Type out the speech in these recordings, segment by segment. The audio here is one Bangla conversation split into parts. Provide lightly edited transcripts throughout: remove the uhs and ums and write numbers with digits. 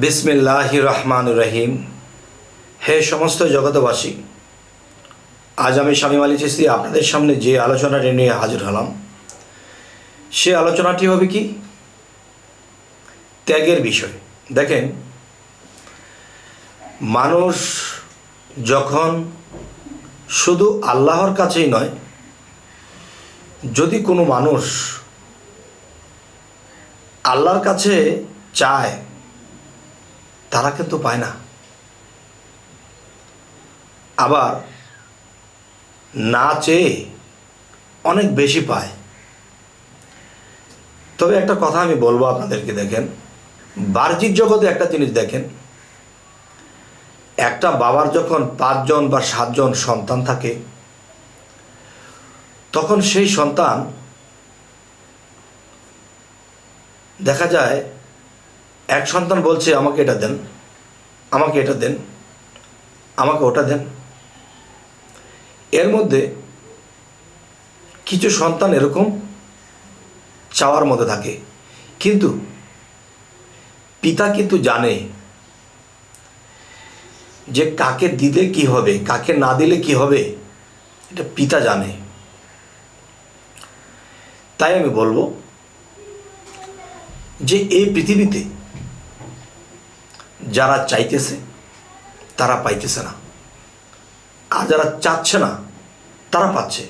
बिस्मिल्लाहिर रहमानुर रहीम। हे समस्त जगतवासी, आज आमी शामीम आली चिस्ती आपनादेर सामने जे आलोचनाटी निये हाजिर हलाम से आलोचनाटी होबे कि त्यागेर विषय। देखें, मानुष जखन शुधु आल्लाहर काछेई नय, जदि कोनो मानुष आल्लाहर काछे चाय तारा किन्तु पाय ना। आबार ना चेये अनेक बेशी पाय। तबे एक कथा आमी बोलबो आपनादेरके। देखें, बार्जिक जगते एक जिनिस देखें, एक बाबार जखन 5 जन बा 7 जन सन्तान थाके, तखन सेई सन्तान देखा जाय एक सन्तान बोलছে আমাকে এটা দেন, আমাকে এটা দেন, আমাকে ওটা দেন। এর মধ্যে কিছু সন্তান এরকম চাওয়ার মধ্যে থাকে, কিন্তু পিতা কিন্তু জানে যে কাকে দিলে কি হবে, কাকে না দিলে কি হবে, এটা পিতা জানে। তাই আমি বলবো যে এই পৃথিবীতে যারা চাইতেছে তারা পাইতেছে না, আর যারা চাচ্ছে না তারা পাচ্ছে।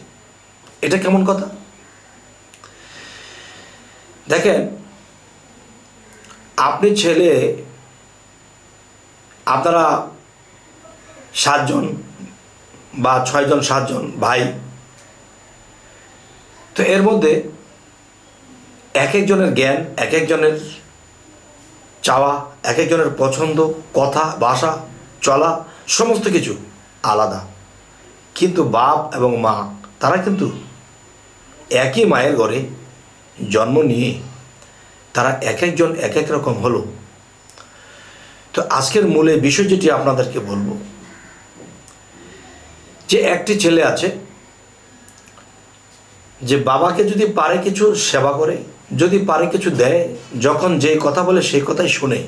এটা কেমন কথা? দেখেন, আপনি ছেলে, আপনারা 7 জন বা 6 জন 7 জন ভাই, তো এর মধ্যে এক একজনের জ্ঞান, এক একজনের চাওয়া, এক একজনের পছন্দ, কথা, ভাষা, চলা সমস্ত কিছু আলাদা। কিন্তু বাপ এবং মা তারা কিন্তু একই মায়ের ঘরে জন্ম নিয়ে তারা এক একজন এক এক রকম হলো। তো আজকের মূলে বিষয় যেটি আপনাদেরকে বলবো, যে একটি ছেলে আছে যে বাবাকে যদি পারে কিছু সেবা করে, যদি পারে কিছু দেয়, যখন যে কথা বলে সেই কথাই শুনে,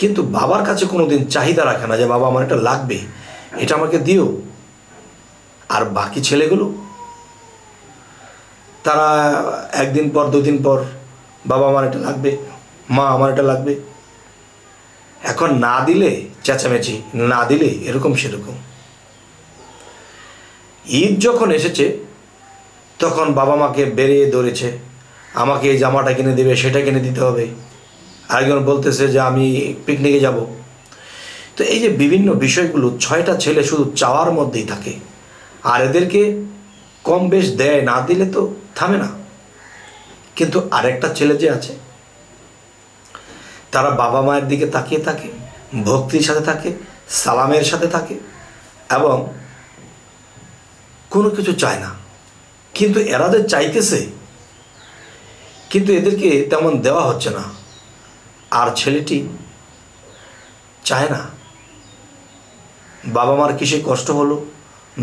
কিন্তু বাবার কাছে কোনোদিন চাহিদা রাখে না যে বাবা আমার এটা লাগবে, এটা আমাকে দিও। আর বাকি ছেলেগুলো তারা একদিন পর 2 দিন পর বাবা আমার এটা লাগবে, মা আমার এটা লাগবে। এখন না দিলে চেঁচামেচি, না দিলে এরকম সেরকম। ঈদ যখন এসেছে তখন বাবা মাকে বেরিয়ে ধরেছে, আমাকে এই জামাটা কিনে দেবে, সেটা কিনে দিতে হবে। আরেকজন বলতেছে যে আমি পিকনিকে যাব। তো এই যে বিভিন্ন বিষয়গুলো 6টা ছেলে শুধু চাওয়ার মধ্যেই থাকে, আর এদেরকে কম বেশ দেয়, না দিলে তো থামে না। কিন্তু আরেকটা ছেলে যে আছে, তারা বাবা মায়ের দিকে তাকিয়ে থাকে, ভক্তির সাথে থাকে, সালামের সাথে থাকে, এবং কোনো কিছু চায় না। কিন্তু এরা যে চাইতেছে, কিন্তু এদেরকে তেমন দেওয়া হচ্ছে না। আর ছেলেটি চায় না বাবা মার কিসে কষ্ট হলো,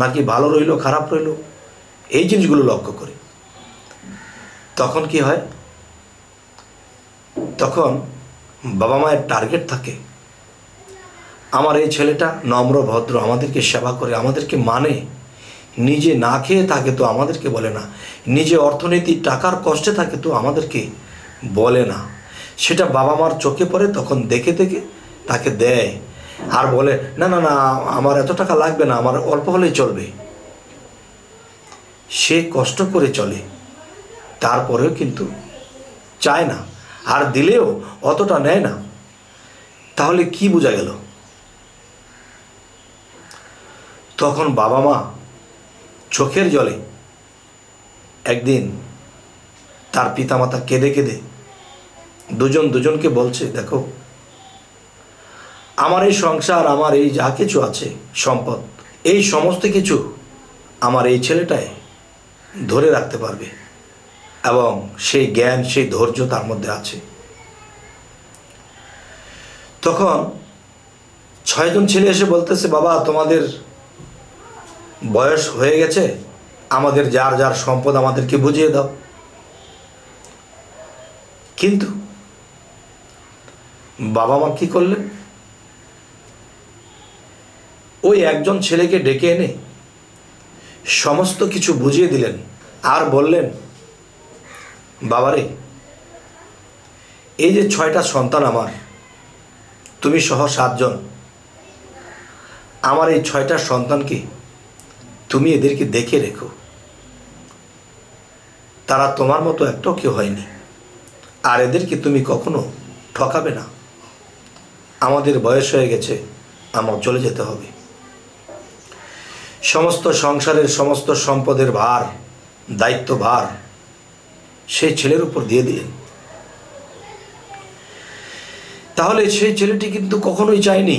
নাকি ভালো রইলো, খারাপ রইলো, এই জিনিসগুলো লক্ষ্য করে। তখন কি হয়, তখন বাবা মায়ের টার্গেট থাকে আমার এই ছেলেটা নম্র ভদ্র, আমাদেরকে সেবা করে, আমাদেরকে মানে, নিজে না খেয়ে থাকে তো আমাদেরকে বলে না, নিজে অর্থনীতি টাকার কষ্টে থাকে তো আমাদেরকে বলে না। সেটা বাবা মার চোখে পড়ে, তখন দেখে দেখে তাকে দেয়, আর বলে না না না আমার এত টাকা লাগবে না, আমার অল্প হলেই চলবে। সে কষ্ট করে চলে, তারপরেও কিন্তু চায় না, আর দিলেও অতটা নেয় না। তাহলে কি বোঝা গেল? তখন বাবা মা চোখের জলে একদিন তার পিতামাতা কেঁদে কেঁদে দুজনকে বলছে, দেখো আমার এই সংসার, আমার এই যা কিছু আছে সম্পদ, এই সমস্ত কিছু আমার এই ছেলেটাই ধরে রাখতে পারবে, এবং সেই জ্ঞান, সেই ধৈর্য তার মধ্যে আছে। তখন 6 জন ছেলে এসে বলতেছে, বাবা তোমাদের বয়স হয়ে গেছে, আমাদের যার যার সম্পদ আমাদেরকে বুঝিয়ে দাও। কিন্তু बाबा मा कि करलेन ओई एकजन छेलेके डेके एने समस्त किछु बुझिए दिलेन आर बोलेन बाबा रे एई जे 6टा सन्तान आमार तुमी सह 7 जन आमार एई 6टा सन्तानके तुमी एदेरके देखे रेखो तारा तोमार मतो एकटाओ केउ हयनि आर एदेरके तुमी कखनो ठकाबे ना आमादेर बयस हये गेछे आमार चले जेते हबे समस्त संसारेर समस्त सम्पदेर भार दायित्व भार सेई छेलेर उपर दिये दिलेन ताहले सेई छेलेटी किन्तु कखनोई चायनि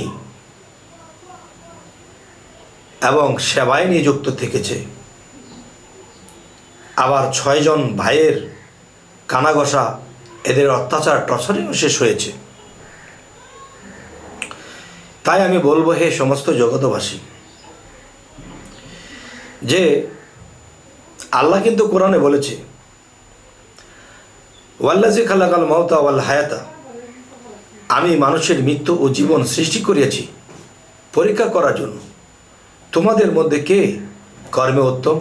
एवं सेवाय नियुक्त थेकेछे आबार 6 जन भाइयेर कानाघषा एदेर अत्याचार टर्चरिंग शेष होयेछे ताई आमी बोलबो हे समस्त जगतवासी जे आल्लाह किन्तु कुराने बोलेछे वल्लाजी खालाकाल मौता वाल हायाता आमी मानुषेर मृत्यु ओ जीवन सृष्टि करियाछि परीक्षा करार जोन्नो तोमादेर मध्य के कर्मे उत्तम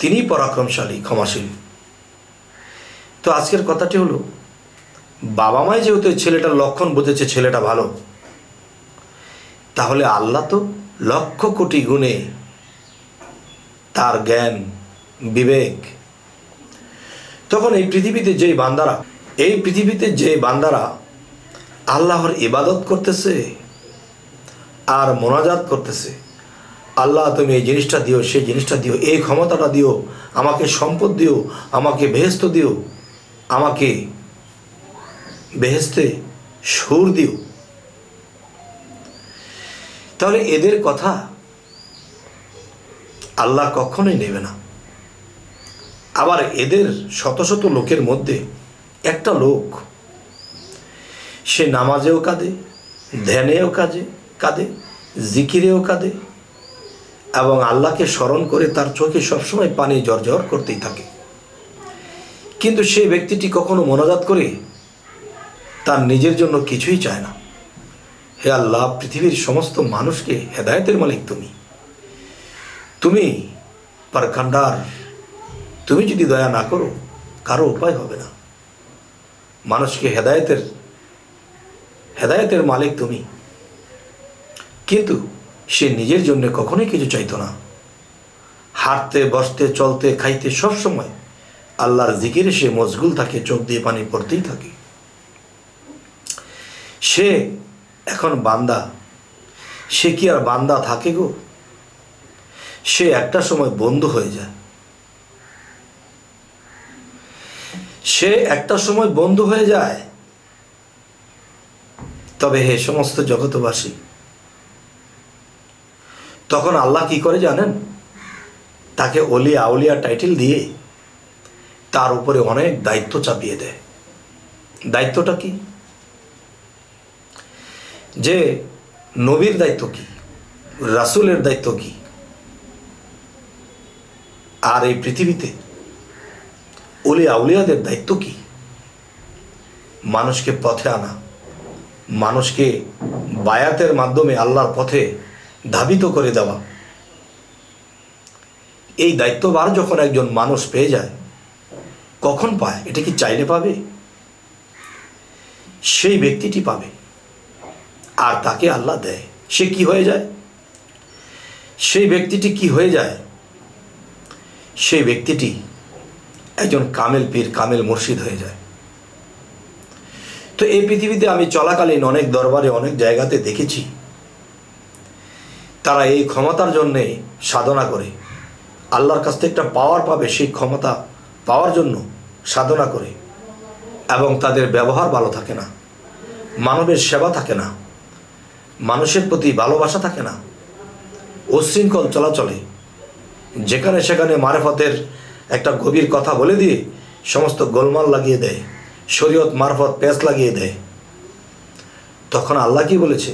तिनी पराक्रमशाली क्षमाशील। तो आजकेर कथाटी हलो बाबा माई जेहेतु छेलेटार लक्षण बुझेछे छेलेटा भालो ताहले आल्लाह तो लक्ष कोटी गुणे तार ज्ञान विवेक तखन এই পৃথিবীতে যে বান্দারা আল্লাহর ইবাদত করতেছে আর মুনাজাত করতেছে আল্লাহ তুমি এই জিনিসটা দিও সেই জিনিসটা দিও এই ক্ষমতাটা দিও আমাকে সম্পদ দিও আমাকে বেহেশত দিও আমাকে বেহেশতে সুর দিও তাহলে এদের কথা আল্লাহ কখনোই নেবে না। আবার এদের শত শত লোকের মধ্যে একটা লোক সে নামাজেও কাঁদে ধ্যানেও কাঁদে জিকিরেও কাঁদে এবং আল্লাহকে স্মরণ করে তার চোখে সব সময় পানি ঝরঝর করতেই থাকে কিন্তু সেই ব্যক্তিটি কখনো মুনাজাত করে তার নিজের জন্য কিছুই চায় না। হে আল্লাহ পৃথিবীর সমস্ত মানুষকে হেদায়েতের মালিক তুমি তুমি পরকান্ডার তুমি যদি দয়া না করো কারো উপায় হবে না মানুষকে হেদায়েতের মালিক তুমি কিন্তু সে নিজের জন্য কখনোই কিছু চাইতো না হাঁটতে বসতে চলতে খাইতে সব সময় আল্লাহর জিকিরে সে মশগুল থাকে চোখ দিয়ে পানি পড়তেই থাকে। সে এখন বান্দা সে কি আর বান্দা থাকে গো সে একটা সময় বন্ধু হয়ে যায় তবে হে সমস্ত জগতবাসী তখন আল্লাহ কি করে জানেন তাকে ওলি আউলিয়া টাইটেল দিয়ে তার উপরে অনেক দায়িত্ব চাপিয়ে দেয়। দায়িত্বটা কি যে নবীর দায়িত্ব কি রাসূলের দায়িত্ব কি আর এই পৃথিবীতে ওলি আউলিয়াদের দায়িত্ব কি মানুষকে পথে আনা মানুষকে বায়াতের মাধ্যমে আল্লাহর পথে ধাবিত করে দেওয়া এই দায়িত্বভার যখন একজন মানুষ পেয়ে যায় কখন পায় এটা কি চাইলে পাবে সেই ব্যক্তিটি পাবে আর তাকে আল্লাহ দেয়। সে কি হয়ে যায় সেই ব্যক্তিটি কি হয়ে যায় সেই ব্যক্তিটি একজন কামেল পীর কামেল মুর্শিদ হয়ে যায়। তো এই পৃথিবীতে আমি চলাকালীন অনেক দরবারে অনেক জায়গাতে দেখেছি তারা এই ক্ষমতার জন্য সাধনা করে আল্লাহর কাছ থেকে একটা পাওয়ার পাবে সেই ক্ষমতা পাওয়ার জন্য সাধনা করে এবং তাদের ব্যবহার ভালো থাকে না মানবের সেবা থাকে না মানুষের প্রতি ভালোবাসা থাকে না অশৃঙ্খল চলাচলে যেখানে সেখানে মারফতের একটা গভীর কথা বলে দিয়ে সমস্ত গোলমাল লাগিয়ে দেয় শরীয়ত মারফত পেশ লাগিয়ে দেয়। তখন আল্লাহ কি বলেছে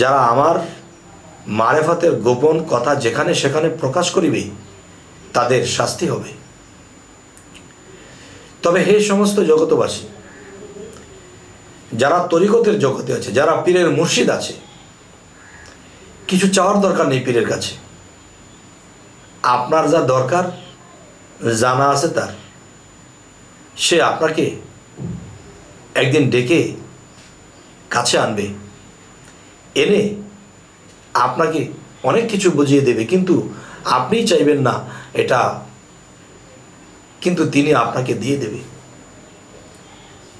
যারা আমার মারফতের গোপন কথা যেখানে সেখানে প্রকাশ করিবে তাদের শাস্তি হবে। তবে হে সমস্ত জগতবাসী যারা তরিকতের জগতে আছে, যারা পীরের মুর্শিদ আছে, কিছু চাওয়ার দরকার নেই পীরের কাছে। আপনার যা দরকার জানা আছে তার, সে আপনাকে একদিন ডেকে কাছে আনবে, এনে আপনাকে অনেক কিছু বুঝিয়ে দেবে, কিন্তু আপনি চাইবেন না এটা, কিন্তু তিনি আপনাকে দিয়ে দেবে।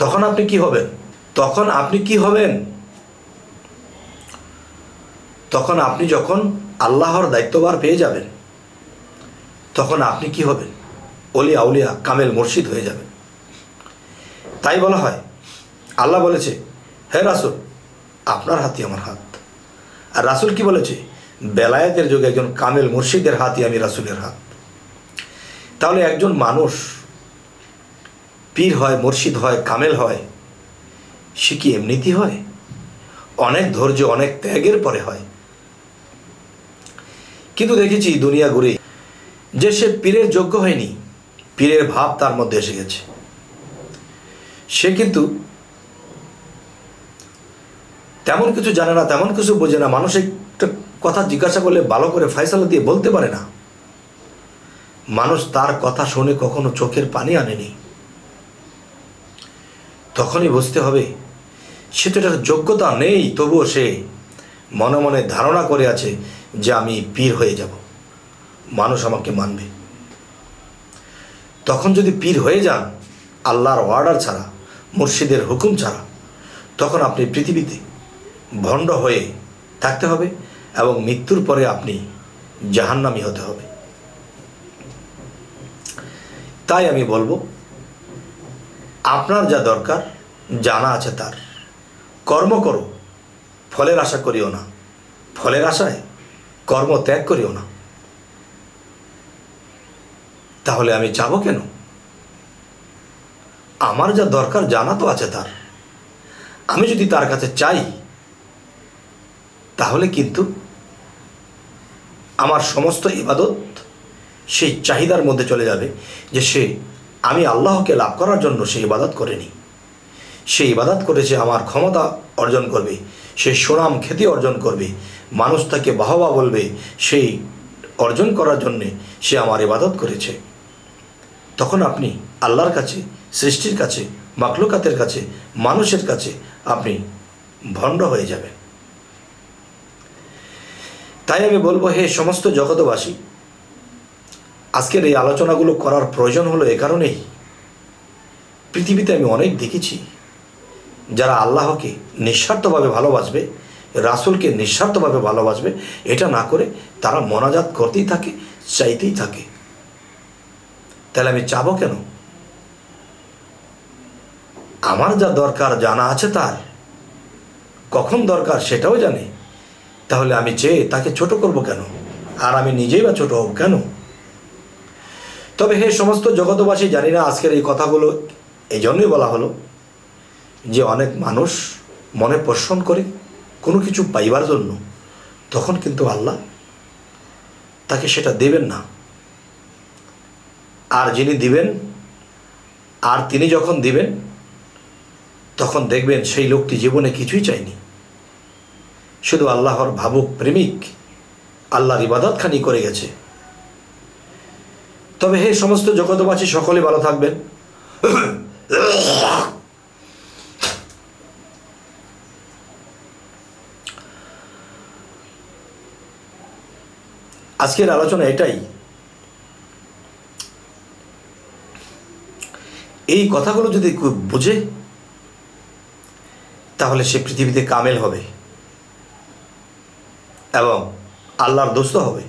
তখন আপনি কি হবেন? তখন আপনি যখন আল্লাহর দায়িত্বভার পেয়ে যাবেন, তখন আপনি কি হবেন? ওলি আউলিয়া কামেল মুর্শিদ হয়ে যাবেন। তাই বলা হয়, আল্লাহ বলেছে, হে রাসূল, আপনার হাতই আমার হাত। আর রাসূল কি বলেছে? বেলায়েতের যুগে একজন কামেল মুর্শিদের হাতই আমি রাসূলের হাত। তাহলে একজন মানুষ পীর হয়, মুর্শিদ হয়, কামেল হয়, সে কি এমনিতেই হয়? অনেক ধৈর্য, অনেক ত্যাগের পরে হয়। কিন্তু দেখেছি দুনিয়া ঘুরে যে সে পীরের যোগ্য হয়নি, পীরের ভাব তার মধ্যে এসে গেছে, সে কিন্তু তেমন কিছু জানে না, তেমন কিছু বোঝে না, মানুষ একটা কথা জিজ্ঞাসা করলে ভালো করে ফয়সালা দিয়ে বলতে পারে না, মানুষ তার কথা শুনে কখনো চোখের পানি আনেনি। তখনই বুঝতে হবে সে তো এটার যোগ্যতা নেই, তবুও সে মনে মনে ধারণা করে আছে যে আমি পীর হয়ে যাব, মানুষ আমাকে মানবে। তখন যদি পীর হয়ে যান আল্লাহর অর্ডার ছাড়া, মুর্শিদের হুকুম ছাড়া, তখন আপনি পৃথিবীতে ভণ্ড হয়ে থাকতে হবে এবং মৃত্যুর পরে আপনি জাহান্নামী হতে হবে। তাই আমি বলবো, আপনার যা দরকার জানা আছে তার, কর্ম করো, ফলের আশা করিও না, ফলের আশায় কর্ম ত্যাগ করিও না। তাহলে আমি যাব কেন? আমার যা দরকার জানা তো আছে তার, আমি যদি তার কাছে চাই তাহলে কিন্তু আমার সমস্ত ইবাদত সেই চাহিদার মধ্যে চলে যাবে যে সে আমি আল্লাহকে লাভ করার জন্য সে ইবাদত করেনি, সে ইবাদত করেছে আমার ক্ষমতা অর্জন করবে, সে সুনাম খ্যাতি অর্জন করবে, মানুষ তাকে বাহবা বলবে, সেই অর্জন করার জন্যে সে আমার ইবাদত করেছে। তখন আপনি আল্লাহর কাছে, সৃষ্টির কাছে, মাখলুকাতের কাছে, মানুষের কাছে আপনি ভণ্ড হয়ে যাবেন। তাই আমি বলবো, হে সমস্ত জগতবাসী, আজকের এই আলোচনাগুলো করার প্রয়োজন হলো এ কারণেই, পৃথিবীতে আমি অনেক দেখেছি যারা আল্লাহকে নিঃস্বার্থভাবে ভালোবাসবে, রাসূলকে নিঃস্বার্থভাবে ভালোবাসবে, এটা না করে তারা মোনাজাত করতেই থাকে, চাইতেই থাকে। তাহলে আমি চাবো কেন? আমার যা দরকার জানা আছে তার, কখন দরকার সেটাও জানে, তাহলে আমি চেয়ে তাকে ছোট করব কেন? আর আমি নিজেই বা ছোট হব কেন? তবে হে সমস্ত জগতবাসী, জানি না আজকের এই কথাগুলো এই জন্যই বলা হলো যে অনেক মানুষ মনে পোষণ করে কোনো কিছু পাইবার জন্য, তখন কিন্তু আল্লাহ তাকে সেটা দেবেন না। আর যিনি দিবেন, আর তিনি যখন দিবেন, তখন দেখবেন সেই লোকটি জীবনে কিছুই চায়নি, শুধু আল্লাহর ভাবুক প্রেমিক, আল্লাহর ইবাদতখানি করে গেছে। তবে হে সমস্ত জগতবাসী, সকলে ভালো থাকবেন। আজকের আলোচনা এটাই, এই কথাগুলো যদি কেউ বুঝে তাহলে সে পৃথিবীতে কামেল হবে এবং আল্লাহর দোস্ত হবে।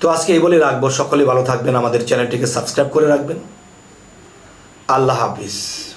তো আজকে এই বলে রাখবো, সকলে ভালো থাকবেন, আমাদের চ্যানেলটিকে সাবস্ক্রাইব করে রাখবেন। আল্লাহ হাফিজ।